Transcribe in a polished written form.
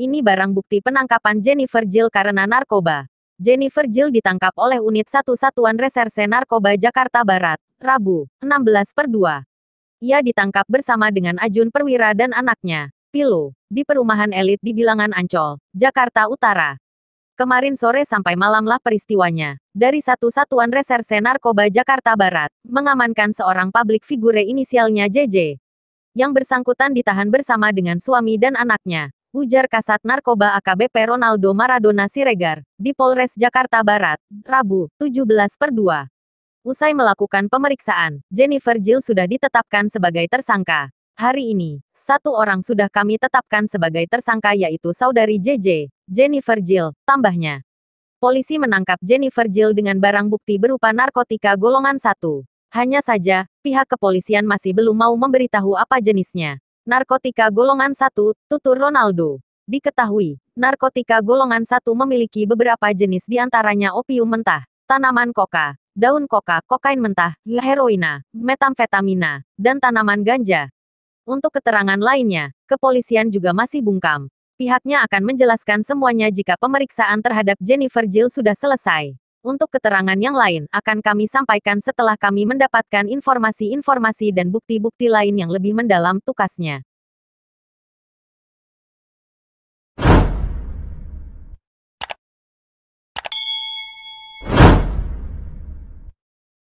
Ini barang bukti penangkapan Jennifer Jill karena narkoba. Jennifer Jill ditangkap oleh Unit 1 Satuan Reserse Narkoba Jakarta Barat, Rabu, 16/2. Ia ditangkap bersama dengan Ajun Perwira dan anaknya, Pilo, di perumahan elit di Bilangan Ancol, Jakarta Utara. Kemarin sore sampai malamlah peristiwanya. Dari 1 Satuan Reserse Narkoba Jakarta Barat, mengamankan seorang publik figure inisialnya JJ. Yang bersangkutan ditahan bersama dengan suami dan anaknya, ujar Kasat Narkoba AKBP Ronaldo Maradona Siregar, di Polres Jakarta Barat, Rabu, 17/2. Usai melakukan pemeriksaan, Jennifer Jill sudah ditetapkan sebagai tersangka. Hari ini, satu orang sudah kami tetapkan sebagai tersangka yaitu saudari JJ, Jennifer Jill, tambahnya. Polisi menangkap Jennifer Jill dengan barang bukti berupa narkotika golongan 1. Hanya saja, pihak kepolisian masih belum mau memberitahu apa jenisnya. Narkotika golongan 1, tutur Ronaldo. Diketahui, narkotika golongan 1 memiliki beberapa jenis diantaranya opium mentah, tanaman koka, daun koka, kokain mentah, heroina, metamfetamina, dan tanaman ganja. Untuk keterangan lainnya, kepolisian juga masih bungkam. Pihaknya akan menjelaskan semuanya jika pemeriksaan terhadap Jennifer Jill sudah selesai. Untuk keterangan yang lain, akan kami sampaikan setelah kami mendapatkan informasi-informasi dan bukti-bukti lain yang lebih mendalam, tukasnya.